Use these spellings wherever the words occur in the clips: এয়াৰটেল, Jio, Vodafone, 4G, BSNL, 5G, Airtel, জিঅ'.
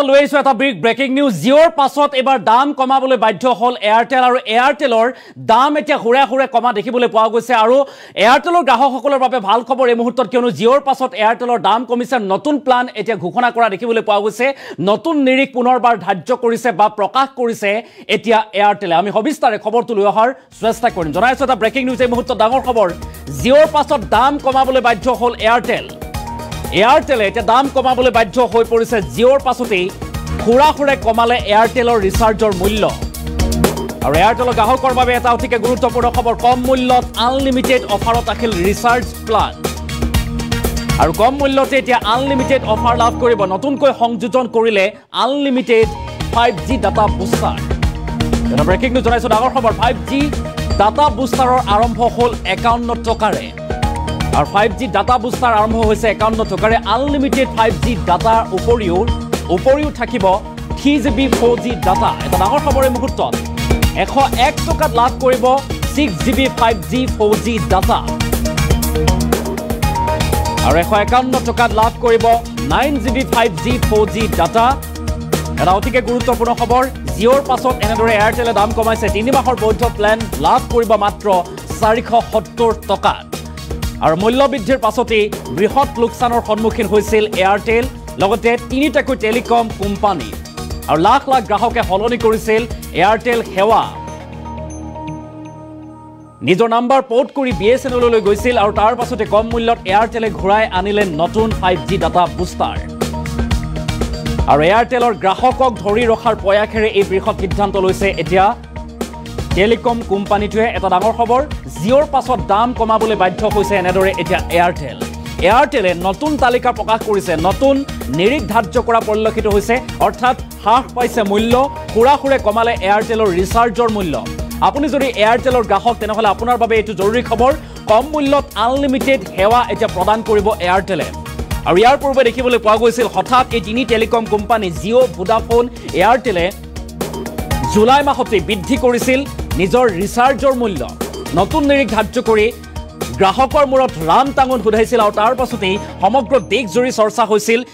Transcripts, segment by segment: Always with a big breaking news. Zero pasot ebar dam koma bole badhyo hol Airtel aru Airtelor dam etia hure koma dekhibole poa goise aru Airtelor grahokokolor babe bhal khobor ei muhurtot kionu zero pasot Airtelor dam commission notun plan etia ghoshona kora dekhibole poa goise notun nirik punorbar dhajjo korise ba prokash korise etia Airtel ami hobistare khobor tu luhar swesta korim jonai sota breaking news ei muhurtot dangor khobor zero pasot dam koma bole badhyo hol Airtel Airtel এতে দাম কমাবলে বাধ্য হৈ পৰিছে জিঅ'ৰ পাছতেই খুৰা খুৰে কমালে এয়াৰটেলৰ ৰিচাৰ্জৰ মূল্য আৰু এয়াৰটেলৰ গ্ৰাহকৰ বাবে এটা অতিকে গুৰুত্বপূৰ্ণ খবৰ কম মূল্যত আনলিমিটেড অফাৰত আছিল ৰিচাৰ্জ প্লান আৰু কম মূল্যতে এতিয়া আনলিমিটেড অফাৰ লাভ কৰিব নতুনকৈ সংযোজন কৰিলে আনলিমিটেড 5G ডাটা বুষ্টাৰ এটা ব্ৰেকিং নিউজ জনাইছো ডাঙৰ খবৰ 5G ডাটা বুষ্টাৰৰ আৰম্ভ হ'ল 51 টকাৰে Our 5G data booster arm hoise account no tokare unlimited 5G data uporiu thakibo 3GB 4G data eta dagor khobore muhurtot 101 tokat lab koribo 6GB 5G 4G data are 151 tokat lab koribo 9GB 5G 4G data eta otike guruttopurno khobor Jio'r pasot enadore Airtel dam komaise 3 mahor boidho plan lab koribo matro 470 tokat Our Mullobidjir Pasote, Brihot Luxan or Honmukin Husil, Airtel, Logote, Tinitaku Telecom Company. Our Lakla Grahoka Holonicuri sale, Airtel Hewa. Nido number Port Kuri BSNL Gusil, our Tarpasote Comulot, Airtel Hurai Anilen, Notun 5G Data Booster. Our Airtel or Grahokok, Hori Rohar Poyakere, Brihot Kitantolose, Etia. Telecom company to eta dangor khobor Jio'r pasot dam komabole badhyo hoise enadore eta Airtel Airtel notun talika prokash korise notun nirik dhajjo kora porlokhito hoise orthat half paise mullo khura khure komale Airtelor rechargeor mullo apuni jodi Airtelor grahok tenohole apunar babe etu joruri khobor kom mullot unlimited hewa eta prodan koribo Airtel aru iar purbe dekhibole poa goisil hothat ei tini telecom company Jio Vodafone Airtel July mahote bidhi korisil Nizor research or mullo, notun nirik dhajjo kori, grahokor murot ram tangon hudhaisil aru tar pasotei homogro desh jori sorcha hoisil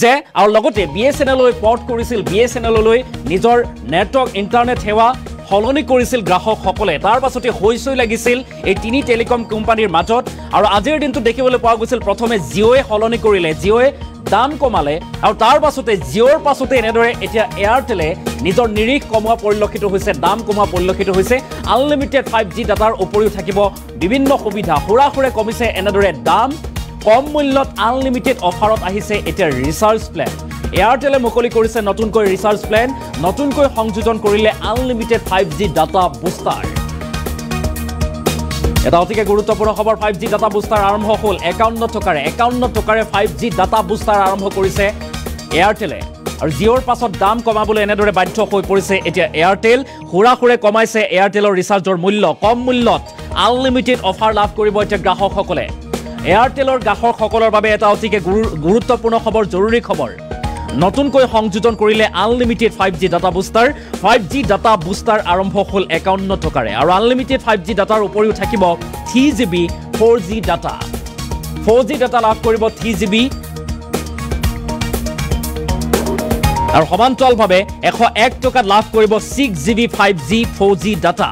je aru logote BSNL loi port korisil BSNL loi nizor network internet hewa holoni korisil grahok hokole tar pasotei hoisoi lagisil ei tini telecom company majot aru ajir dintu dekhibole poa goisil prothome Jio'e holoni korile Jio'e dam komale aru tar pasotei Jio'r pasotei enedore etia Airtel nizor nirik komwa porilokhito hoise dam komwa porilokhito hoise unlimited 5G datar oporiu thakibo bibinno subidha hura hore komise enedore dam kom mullot unlimited offerot ahise etia recharge plan Airtel mukoli korise notun koi recharge plan notun koi hongjojon korile unlimited 5G data booster এটা অতিকে গুরুত্বপূর্ণ খবর 5G data booster আরম্ভ হল 51 টকাৰে 5G data booster আৰম্ভ কৰিছে এয়াৰটেলে আৰু জিঅ'ৰ পাছত দাম কমাবলৈ এনেদৰে বাধ্য হৈ পৰিছে এতিয়া এয়াৰটেল হুৰা হুৰে কমাইছে এয়াৰটেলৰ ৰিচাৰ্জৰ মূল্য কম মূল্যত আনলিমিটেড অফাৰ লাভ কৰিব এতিয়া গ্ৰাহকসকলে এয়াৰটেলৰ গ্ৰাহকসকলৰ বাবে এটা অতিকে গুৰুত্বপূৰ্ণ খবৰ জৰুৰী খবৰ নতুনকৈ সংযোজন কৰিলে unlimited 5G data booster 5G data booster আৰম্ভ হ'ল 51 টকাৰে আৰু আনলিমিটেড 5G ডাটাৰ উপৰিও থাকিব 3GB 4G data 4G data লাভ কৰিব 3GB আৰু সমান্তৰালভাৱে 101 টকাত লাভ কৰিব 6GB 5G 4G ডাটা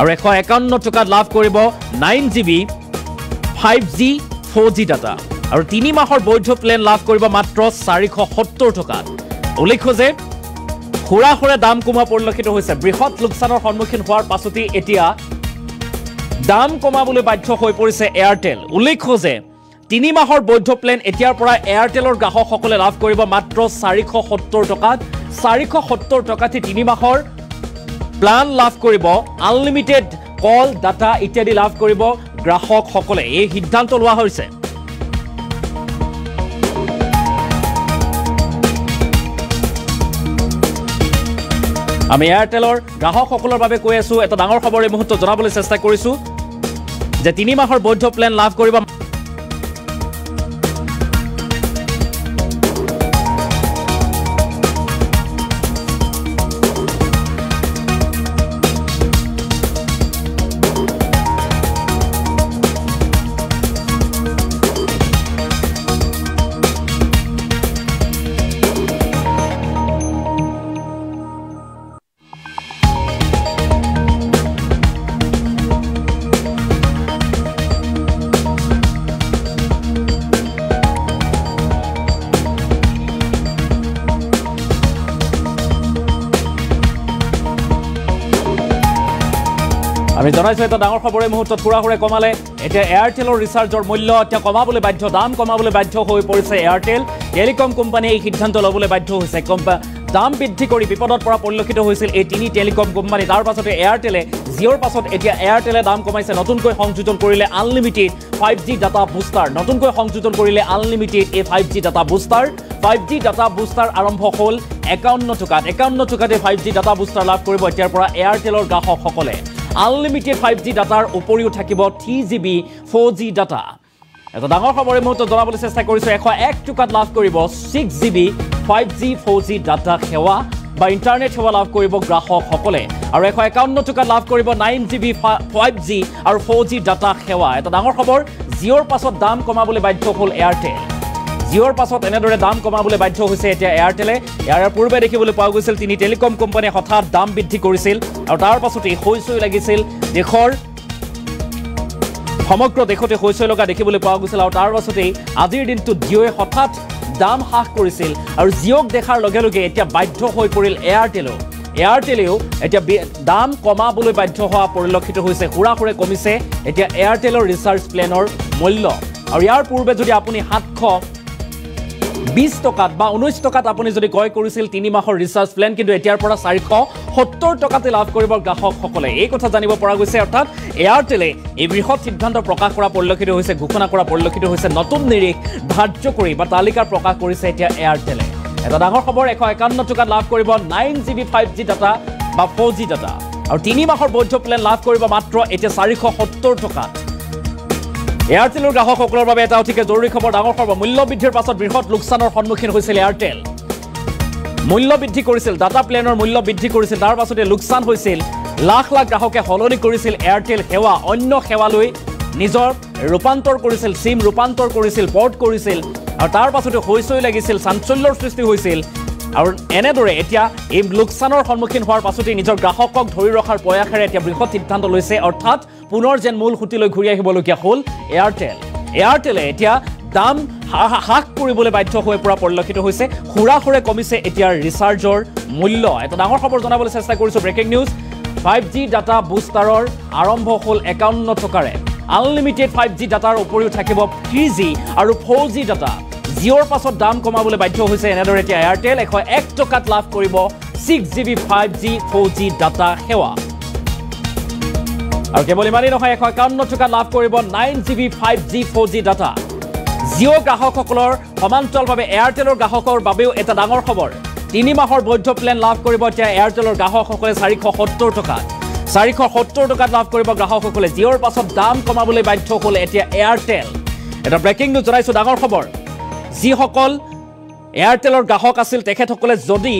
আৰু 151 টকাত লাভ কৰিব 9GB 5G 4G ডাটা আৰু 3 মাহৰ বৈধ প্লেন লাভ কৰিব মাত্ৰ 470 টকাত উল্লেখ্য যে খুৰা খুৰে দাম কমা পৰিলক্ষিত হৈছে বৃহৎ লোকসানৰ সন্মুখীন হোৱাৰ পাছতে এতিয়া দাম কমাবলৈ বাধ্য হৈ পৰিছে এয়াৰটেল উল্লেখ্য যে 3 মাহৰ বৈধ প্লেন এতিয়াৰ পৰা এয়াৰটেলৰ গ্ৰাহকসকলে লাভ কৰিব মাত্ৰ 470 টকাত 470 টকাতে 3 মাহৰ প্লান লাভ কৰিব আনলিমিটেড কল ডাটা ইত্যাদি লাভ কৰিব গ্ৰাহকসকলে এই সিদ্ধান্ত লোৱা হৈছে আমি এয়াৰটেলৰ গ্ৰাহকসকলৰ বাবে কৈ আছো এটা ডাঙৰ খবৰ এই মুহূৰ্তত জনাবলৈ চেষ্টা কৰিছো যে 3 মাহৰ বৈধ প্লেন লাভ কৰিব আমি জনাইছো এটা ডাঙৰ খবৰে মুহূৰ্তত পুৰা কৰে কমালে এতিয়া এয়াৰটেলৰ ৰিচাৰ্জৰ মূল্য এতিয়া কমাবলৈ বাধ্য দাম কমাবলৈ বাধ্য হৈ পৰিছে এয়াৰটেল টেলিকম কোম্পানী এই সিদ্ধান্ত লবলৈ বাধ্য হৈছে কম্পা দাম বৃদ্ধি কৰি বিপদত পৰা পৰিলক্ষিত হৈছিল এই তিনি টেলিকম কোম্পানী তাৰ পাছতে এয়াৰটেলে জিঅ'ৰ পাছত এতিয়া এয়াৰটেলে দাম কমাইছে নতুনকৈ সংযোজন কৰিলে আনলিমিটেড 5G ডাটা বুস্টাৰ নতুনকৈ সংযোজন কৰিলে আনলিমিটেড এই 5G ডাটা বুস্টাৰ আৰম্ভ হ'ল 51 টকাতে 5G ডাটা বুস্টাৰ লাভ কৰিব এতিয়াৰ পৰা এয়াৰটেলৰ গ্ৰাহকসকলে Unlimited 5G data উপৰিও থাকিব 3GB 4G data এটা ডাঙৰ খবৰে মতে জনাবলৈ চেষ্টা কৰিছো 101 টকাত লাভ কৰিব 6GB 5G 4G data সেৱা বা ইন্টাৰনেট সেৱা লাভ কৰিব গ্ৰাহকসকলে আৰু 151 টকাত লাভ কৰিব 9GB 5G আৰু 4G data সেৱা এটা ডাঙৰ খবৰ জিঅ'ৰ পাছত দাম কমাবলৈ বাধ্য হ'ল এয়াৰটেল জিঅ'ৰ পাছত এনেদৰে দাম কমাবলৈ বাধ্য হৈছে এতিয়া এয়াৰটেলে ইয়াৰ পূৰ্বে দেখিবলৈ পোৱা গৈছিল তিনি টেলিকম কোম্পানী হঠাৎ দাম বৃদ্ধি কৰিছিল আৰু তাৰ পাছতে হৈছৈ লাগিছিল দেখৰ সমগ্ৰ দেখতে হৈছৈ লগা দেখিবলৈ পোৱা গৈছিল আৰু তাৰ পাছতে আজিৰ দিনটো জিঅ'য়ে হঠাৎ দাম হ্ৰাস কৰিছিল আৰু জিঅ'ক দেখাৰ লগে লগে এতিয়া বাধ্য হৈ পৰিল এয়াৰটেলেও এতিয়া দাম কমাবলৈ বাধ্য হোৱা পৰিলক্ষিত হৈছে হুৰাহুৰে কমিছে এতিয়া এয়াৰটেলৰ ৰিচাৰ্জ প্লেনৰ মূল্য আৰু ইয়াৰ পূৰ্বে যদি আপুনি 720 টকাত বা 19 টকাত আপুনি যদি গয় কৰিছিল 3 মাহৰ ৰিচাৰ্জ প্লেন কিন্তু এতিয়াৰ পৰা 470 টকাতে লাভ কৰিব গ্ৰাহকসকলে এই কথা জানিব পৰা গৈছে অৰ্থাৎ এয়াৰটেলে এই বৃহৎ সিদ্ধান্ত প্ৰকাশ কৰা পৰিলক্ষিত হৈছে ঘোষণা কৰা পৰিলক্ষিত হৈছে নতুন নিৰিখ ধাৰ্য কৰি বা তালিকা প্ৰকাশ কৰিছে এতিয়া এয়াৰটেলে এটা ডাঙৰ খবৰ 151 টকাত লাভ কৰিব 9GB 5G ডাটা বা 4G ডাটা আৰু 3 মাহৰ বৈধ প্লেন লাভ কৰিব মাত্ৰ এতিয়া 470 টকাত এয়াৰটেলৰ গ্ৰাহকসকলৰ বাবে এটা অতিকে জৰুৰী খবৰ ডাঙৰ খবৰ মূল্য বৃদ্ধিৰ পাছত বৃহৎ লোকচানৰ সন্মুখীন হৈছিল এয়াৰটেল মূল্য বৃদ্ধি কৰিছিল ডাটা প্লেনৰ মূল্য বৃদ্ধি কৰিছিল তাৰ পাছতে লোকচান হৈছিল লাখ লাখ গ্ৰাহকে হলনি কৰিছিল এয়াৰটেল সেৱা অন্য সেৱালৈ নিজৰ ৰূপান্তৰ কৰিছিল সিম ৰূপান্তৰ কৰিছিল পোৰ্ট কৰিছিল আৰু তাৰ পাছতে হৈছৈ লাগিছিল চাঞ্চল্যৰ সৃষ্টি হৈছিল আৰু এনেদৰে এতিয়া এই লোকচানৰ সন্মুখীন হোৱাৰ পাছতে নিজৰ গ্ৰাহকক ধৰি ৰখাৰ প্ৰয়াসৰে এতিয়া বৃহৎ সিদ্ধান্ত লৈছে অৰ্থাৎ পুনৰ যেন মূল খুঁটিলৈ ঘূৰি আহিবলগীয়া হ'ল এয়াৰটেলে এতিয়া দাম হ্ৰাস কৰিবলৈ বাধ্য হৈ পৰা পৰিলক্ষিত হৈছে হুৰাহুৰে কমিছে এতিয়া ৰিচাৰ্জৰ মূল্য এটা ডাঙৰ খবৰ জনাবলৈ চেষ্টা কৰিছো ব্ৰেকিং নিউজ 5G ডাটা বুষ্টাৰৰ আৰম্ভ হ'ল 51 টকাৰে আনলিমিটেড 5G ডাটাৰ উপৰিও থাকিব 3G আৰু 4G ডাটা জিঅ'ৰ পাছত দাম কমাবলৈ বাধ্য হৈছে এনেদৰে এতিয়া এয়াৰটেল 101 টকাত লাভ কৰিব 6GB 5G 4G ডাটা সেৱা আৰু কেৱল ইমানেই নহয় 151 টকা লাভ কৰিব 9GB 5G 4G data জিঅ' গ্ৰাহকসকলৰ সমান্তৰালভাৱে এয়াৰটেলৰ গ্ৰাহকৰ বাবেও এটা ডাঙৰ খবৰ 3 মাহৰ বৈধ প্লেন লাভ কৰিব এতিয়া এয়াৰটেলৰ গ্ৰাহকসকলে 470 টকাত লাভ কৰিব গ্ৰাহকসকলে জিঅ'ৰ পাছত দাম কমাবলৈ বাধ্য হ'ল এতিয়া এয়াৰটেল এটা ব্ৰেকিং নিউজ জনাইছো ডাঙৰ খবৰ যিসকল এয়াৰটেলৰ গ্ৰাহক আছিল তেখেতসকলে যদি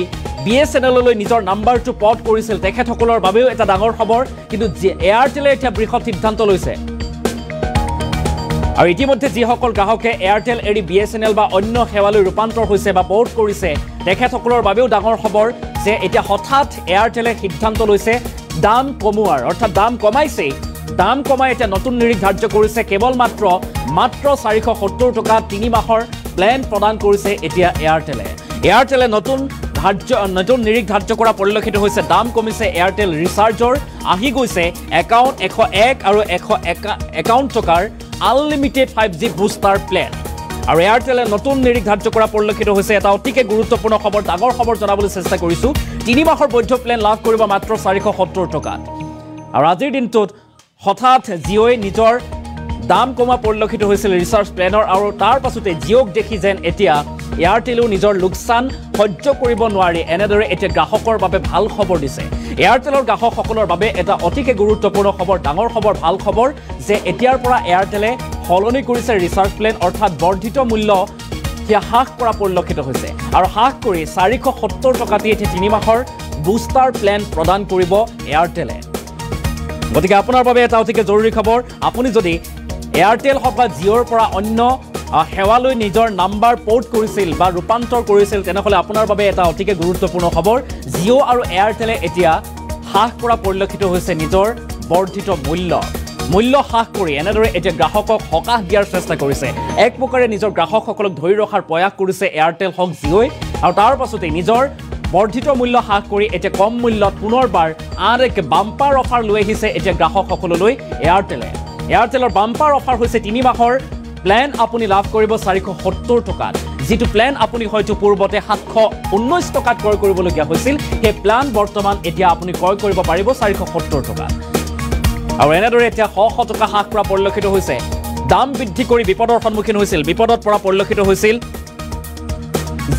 BSNL লৈ নিজৰ নাম্বাৰটো পড কৰিছিল তেখেতসকলৰ বাবেও এটা ডাঙৰ খবৰ কিন্তু এয়াৰটেলে এটা বৃহৎ সিদ্ধান্ত লৈছে আৰু ইতিমধ্যে যিসকল গ্ৰাহকে এয়াৰটেল এৰি BSNL বা অন্য সেৱালৈ ৰূপান্তৰ হৈছে বা পোৰ্ট কৰিছে তেখেতসকলৰ বাবেও ডাঙৰ খবৰ যে এটা হঠাৎ এয়াৰটেলে সিদ্ধান্ত লৈছে দাম কমোৱাৰ অৰ্থাৎ দাম কমাইছে দাম কমাই এটা নতুন নিৰিখ ধাৰ্য কৰিছে কেৱল মাত্ৰ 470 টকা 3 মাহৰ প্লেন প্ৰদান কৰিছে এতিয়া এয়াৰটেলে নতুন নিৰিখ ধাৰ্য কৰা পৰিলক্ষিত হৈছে দাম কমিছে এয়াৰটেল ৰিচাৰ্জৰ আহি গৈছে 101 আৰু 151 টকাৰ আনলিমিটেড 5G বুষ্টাৰ প্লেন আৰু এয়াৰটেলে নতুন নিৰিখ ধাৰ্য কৰা পৰিলক্ষিত হৈছে এটা অতিকে গুৰুত্বপূৰ্ণ খবৰ ডাঙৰ খবৰ জনাবলৈ চেষ্টা কৰিছো 3 মাহৰ বৈধ প্লেন লাভ কৰিব মাত্ৰ 470 টকাত আৰু আজিৰ দিনটোত হঠাৎ জিঅ'য়ে নিজৰ দাম কমা পৰিলক্ষিত হৈছিল ৰিচাৰ্জ প্লেনৰ আৰু তাৰ পাছতে জিঅ'ক দেখি যেন এতিয়া এয়াৰটেলও নিজৰ লোকচান সহ্য কৰিব নোৱাৰি এনেদৰে এটা গ্ৰাহকৰ বাবে ভাল খবৰ দিছে এয়াৰটেলৰ গ্ৰাহকসকলৰ বাবে এটা অতিকে গুৰুত্বপূৰ্ণ খবৰ ডাঙৰ খবৰ ভাল খবৰ যে এতিয়াৰ পৰা এয়াৰটেলে হলনি কৰিছে ৰিচাৰ্জ প্লেন অৰ্থাৎ বৰ্ধিত মূল্য হ্ৰাস কৰা পৰিলক্ষিত হৈছে আৰু হ্ৰাস কৰি 470 টকাতে এতিয়া 3 মাহৰ বুষ্টাৰ প্লেন প্ৰদান কৰিব এয়াৰটেলে গতিকে আপোনাৰ বাবে এটা অতিকে জৰুৰী খবৰ আপুনি যদি এয়াৰটেল হওক বা জিঅ'ৰ পৰা অন্য সেৱালৈ নিজৰ নাম্বাৰ পোৰ্ট কৰিছিল বা ৰূপান্তৰ কৰিছিল তেনেহলে আপোনাৰ বাবে এটা অতিকে গুৰুত্বপূৰ্ণ খবৰ জিঅ' আৰু এয়াৰটেলে এতিয়া হ্ৰাস কৰা পৰিলক্ষিত হৈছে নিজৰ বৰ্ধিত মূল্য হ্ৰাস কৰি এনেদৰে এতিয়া গ্ৰাহকক হকাহ দিয়াৰ চেষ্টা কৰিছে এক প্ৰকাৰে নিজৰ গ্ৰাহকসকলক ধৰি ৰখাৰ প্ৰয়াস কৰিছে এয়াৰটেল হওক জিঅ'ই আৰু তাৰ পাছতে নিজৰ বৰ্ধিত মূল্য হ্ৰাস কৰি এটা কম মূল্যত পুনৰবাৰ আন এক বাম্পাৰ অফাৰ লৈ আহিছে এটা গ্ৰাহকসকললৈ এয়াৰটেলে এয়াৰটেলৰ বাম্পাৰ অফাৰ হৈছে 3 মাহৰ প্ল্যান আপুনি লাভ কৰিব 470 টকা যেটো প্ল্যান আপুনি হয়তো পূৰ্বতে 719 টকাত ক্ৰয় কৰিবলগীয়া হৈছিল হে প্ল্যান বৰ্তমান এতিয়া আপুনি ক্ৰয় কৰিব পাৰিব 470 টকা আৰু এনেদৰে এতিয়া 100 টকা হ্ৰাস কৰা পৰিলক্ষিত হৈছে দাম বৃদ্ধি কৰি বিপদৰ সন্মুখীন হৈছিল বিপদত পৰা পৰিলক্ষিত হৈছিল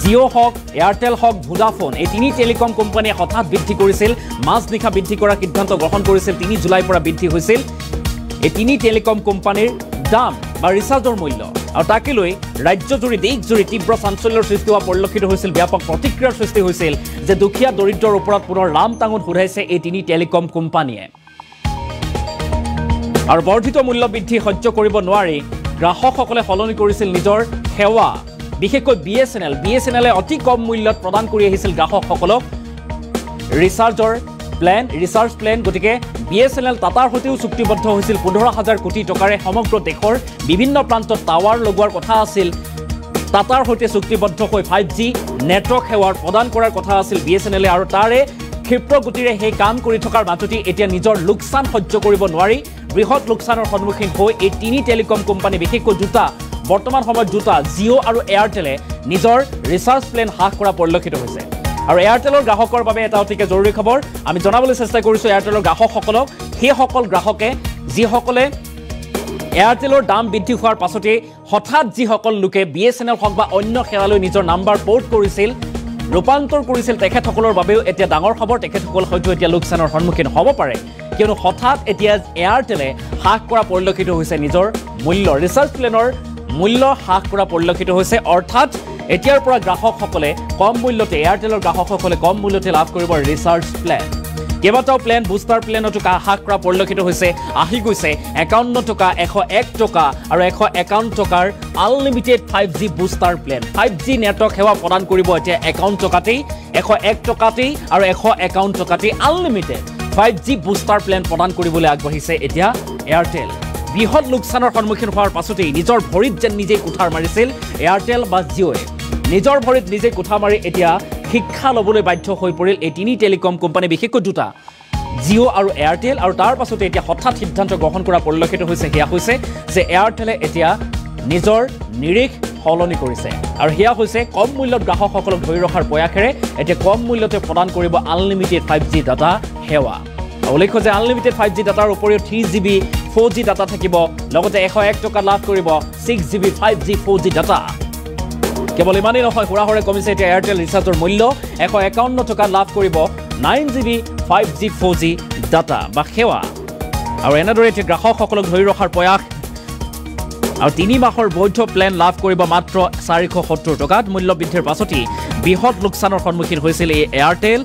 জিঅ' হক এয়াৰটেল হক ভোডাফোন এই তিনি টেলিকম কোম্পানী হঠাৎ বৃদ্ধি কৰিছিল মাজনিখা বৃদ্ধি কৰা সিদ্ধান্ত গ্ৰহণ কৰিছিল 3 জুলাই পৰা বৃদ্ধি হৈছিল এই তিনি টেলিকম কোম্পানীৰ দাম বা ৰিচাৰ্জৰ মূল্য আৰু তাকে লৈ ৰাজ্য জুৰি দেশ জুৰি তীব্ৰ চাঞ্চল্যৰ সৃষ্টি হোৱা পৰিলক্ষিত হৈছিল ব্যাপক প্ৰতিক্ৰিয়াৰ সৃষ্টি হৈছিল যে দুখিয়া দৰিদ্ৰৰ ওপৰত পুনৰ লাম টাঙুন ঘূৰাইছে এই তিনি টেলিকম কোম্পানীয়ে আৰু বৰ্ধিত মূল্য বৃদ্ধি সহ্য কৰিব নোৱাৰি গ্ৰাহকসকলে হলনি কৰিছিল নিজৰ সেৱা বিশেষকৈ BSNL অতি কম মূল্যত প্ৰদান কৰি আহিছিল গ্ৰাহকসকলক ৰিচাৰ্জৰ প্ল্যান ৰিচাৰ্জ প্ল্যান গতিকে BSNL টাটাৰ হৈতেও চুক্তিবদ্ধ হৈছিল 15000 কোটি টকাৰে সমগ্ৰ দেশৰ বিভিন্ন প্ৰান্তত টাৱাৰ লগোৱাৰ কথা আছিল টাটাৰ হৈতে চুক্তিবদ্ধ হৈ 5G নেটৱৰ্ক সেৱা প্ৰদান কৰাৰ কথা আছিল BSNL আৰু তাৰে ক্ষিপ্ৰ গতিৰে হে কাম কৰি থকাৰ মাত্ৰতে এতিয়া নিজৰ লোকসান সহ্য কৰিব নোৱাৰি বৃহৎ লোকসানৰ সন্মুখীন হৈ এই তিনি টেলিকম কোম্পানী বিশেষকৈ দুটা বৰ্তমান সময়ত দুটা জিঅ' আৰু এয়াৰটেলে নিজৰ ৰিচাৰ্জ প্ল্যান হ্ৰাস কৰা পৰিলক্ষিত হৈছে আৰু এয়াৰটেলৰ গ্ৰাহকৰ বাবে এটা অতিকে জৰুৰী খবৰ আমি জনাবলৈ চেষ্টা কৰিছো এয়াৰটেলৰ গ্ৰাহকসকলক হে সকল গ্ৰাহকে যি সকলে এয়াৰটেলৰ দাম বৃদ্ধি হোৱাৰ পাছতে হঠাৎ যি সকল লোকে BSNL হক বা অন্য সেৱালৈ নিজৰ নাম্বাৰ পোৰ্ট কৰিছিল ৰূপান্তৰ কৰিছিল তেখেতসকলৰ বাবেও এতিয়া ডাঙৰ খবৰ তেখেতসকল হয়তো এতিয়া লোকসানৰ সন্মুখীন হ'ব পাৰে কিয়নো হঠাৎ এতিয়া এয়াৰটেলে হ্ৰাস কৰা পৰিলক্ষিত হৈছে নিজৰ মূল্য ৰিচাৰ্জ প্লেনৰ মূল্য হ্ৰাস কৰা পৰিলক্ষিত হৈছে অৰ্থাৎ এতিয়াৰ পৰা গ্ৰাহকসকলে কম মূল্যতে এয়াৰটেলৰ গ্ৰাহকসকলে কম মূল্যতে লাভ কৰিব ৰিচাৰ্জ প্লেন কেৱটাও প্লেন বুষ্টাৰ প্লেনটো হ্ৰাস কৰা পৰিলক্ষিত হৈছে আহি গৈছে 51 টকা 101 টকা আৰু 151 টকাৰ unlimited 5G booster plan 5G network সেৱা প্ৰদান কৰিব এতিয়া 51 টকাতেই 101 টকাতেই আৰু 151 টকাতেই আনলিমিটেড 5G বুষ্টাৰ প্লেন প্ৰদান কৰিবলৈ আগবাঢ়িছে এতিয়া এয়াৰটেল বৃহৎ লোকসানৰ সন্মুখীন হোৱাৰ পাছতেই নিজৰ ভৰিত যেন নিজে কোঠাৰ মাৰিছিল এয়াৰটেল বা জিঅ'য়ে নিজৰ ভৰিত নিজে কোঠা মাৰি এতিয়া শিক্ষা লবলৈ বাধ্য হৈ পৰিল এই তিনি টেলিকম কোম্পানী বিশেষকৈ দুটা জিঅ' আৰু এয়াৰটেল আৰু তাৰ পাছতে এতিয়া হঠাৎ সিদ্ধান্ত গ্ৰহণ কৰা পৰিলক্ষিত হৈছে হেয়া হৈছে যে এয়াৰটেলে এতিয়া নিজৰ নিৰিখ হলনি কৰিছে আৰু হেয়া হৈছে কম মূল্যত গ্ৰাহকসকলক ধৰি ৰখাৰ প্ৰয়াসেৰে এতিয়া কম মূল্যতে প্ৰদান কৰিব আনলিমিটেড 5G ডাটা সেৱা উল্লেখ্য যে আনলিমিটেড 5G ডাটাৰ উপৰিও 3GB 4G ডাটা থাকিব লগতে 101 টকা লাভ কৰিব 6GB 5G 4G ডাটা কেৱল ইমানেই নহয় হুৰাহৰে কমিছে এতিয়া এয়াৰটেল ৰিচাৰ্জৰ মূল্য 151 টকা লাভ কৰিব 9GB 5G 4G ডাটা বা সেৱা আৰু এনেদৰে এতিয়া গ্ৰাহকসকলক ধৰি ৰখাৰ প্ৰয়াস আৰু 3 মাহৰ বৈধ প্লেন লাভ কৰিব মাত্ৰ 470 টকাত মূল্য বৃদ্ধিৰ পাছতে বৃহৎ লোকসানৰ সন্মুখীন হৈছিল এই এয়াৰটেল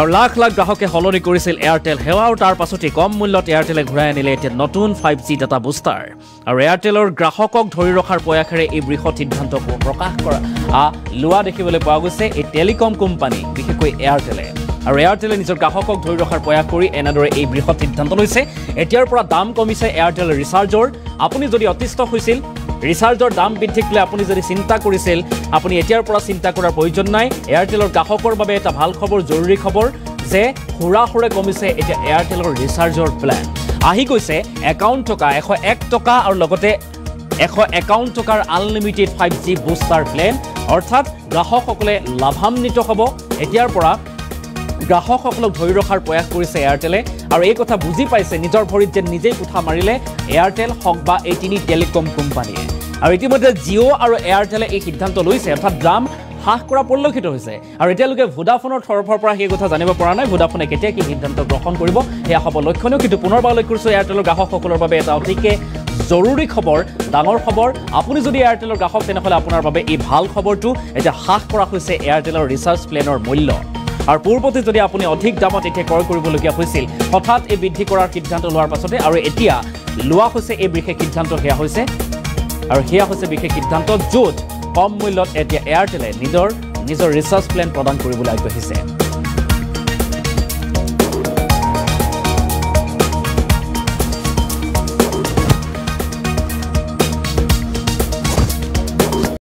আৰু লাখ লাখ গ্ৰাহকে হলনি কৰিছিল এয়াৰটেল সেৱা আৰু তাৰ পাছতে কম মূল্যত এয়াৰটেলে ঘূৰাই আনিলে এতিয়া নতুন 5G ডাটা বুষ্টাৰ আৰু এয়াৰটেলৰ গ্ৰাহকক ধৰি ৰখাৰ প্ৰয়াসেৰে এই বৃহৎ সিদ্ধান্ত প্ৰকাশ কৰা লোৱা দেখিবলৈ পোৱা গৈছে এই টেলিকম কোম্পানী বিশেষকৈ এয়াৰটেলে আৰু এয়াৰটেলে নিজৰ গ্ৰাহকক ধৰি ৰখাৰ প্ৰয়াস কৰি এনেদৰে এই বৃহৎ সিদ্ধান্ত লৈছে এতিয়াৰ পৰা দাম কমিছে এয়াৰটেল ৰিচাৰ্জৰ আপুনি যদি অতিষ্ঠ হৈছিল ৰিচাৰ্জৰ দাম বৃদ্ধিক লৈ আপুনি যদি চিন্তা কৰিছিল আপুনি এতিয়াৰ পৰা চিন্তা কৰাৰ প্ৰয়োজন নাই এয়াৰটেলৰ গ্ৰাহকৰ বাবে এটা ভাল খবৰ জৰুৰী খবৰ যে হুৰাহুৰে কমিছে এতিয়া এয়াৰটেলৰ ৰিচাৰ্জৰ প্ল্যান আহি গৈছে 51 টকা 101 টকা আৰু লগতে 151 টকাৰ আনলিমিটেড 5G বুষ্টাৰ প্লেন অৰ্থাৎ গ্ৰাহকসকলে লাভান্বিত হ'ব এতিয়াৰ পৰা গ্ৰাহকসকলক ধৰি ৰখাৰ প্ৰয়াস কৰিছে এয়াৰটেলে আৰু এই কথা বুজি পাইছে নিজৰ ভৰিত যে নিজে কোঠা মাৰিলে এয়াৰটেল হক বা এই তিনি টেলিকম কোম্পানীয়ে আৰু ইতিমধ্যে জিঅ' আৰু এয়াৰটেলে এই সিদ্ধান্ত লৈছে অৰ্থাৎ দাম হ্ৰাস কৰা পৰিলক্ষিত হৈছে আৰু এতিয়ালৈকে ভোডাফোনৰ তৰফৰ পৰা সেই কথা জানিব পৰা নাই ভোডাফোনে কেতিয়া কি সিদ্ধান্ত গ্ৰহণ কৰিব সেয়া হ'ব লক্ষণীয় কিন্তু পুনৰবাৰ লক্ষ্য কৰিছোঁ এয়াৰটেলৰ গ্ৰাহকসকলৰ বাবে এটা অতিকে জৰুৰী খবৰ ডাঙৰ খবৰ আপুনি যদি এয়াৰটেলৰ গ্ৰাহক তেনেহ'লে আপোনাৰ বাবে এই ভাল খবৰটো এতিয়া হ্ৰাস কৰা হৈছে এয়াৰটেলৰ ৰিচাৰ্জ প্লেনৰ মূল্য আৰু পূৰ্বতে যদি আপুনি অধিক দামত এতিয়া ক্ৰয় কৰিবলগীয়া হৈছিল হঠাৎ এই বৃদ্ধি কৰাৰ সিদ্ধান্ত লোৱাৰ পাছতে আৰু এতিয়া লোৱা হৈছে এই বিশেষ সিদ্ধান্ত হেয়া হৈছে আৰু হেয়া হৈছে বিশেষ সিদ্ধান্ত য'ত কম মূল্যত এতিয়া এয়াৰটেলে নিজৰ ৰিচাৰ্জ প্লেন প্ৰদান কৰিবলৈ আগবাঢ়িছে